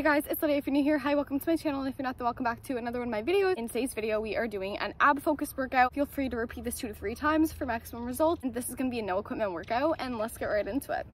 Hey guys, it's Lydia. If you're new here, hi, welcome to my channel. And if you're not, then welcome back to another one of my videos. In today's video, we are doing an ab focused workout. Feel free to repeat this 2 to 3 times for maximum results. And this is going to be a no equipment workout, and let's get right into it.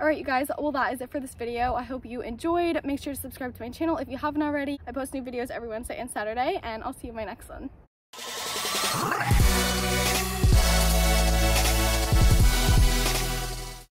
Alright you guys, well that is it for this video. I hope you enjoyed. Make sure to subscribe to my channel if you haven't already. I post new videos every Wednesday and Saturday, and I'll see you in my next one.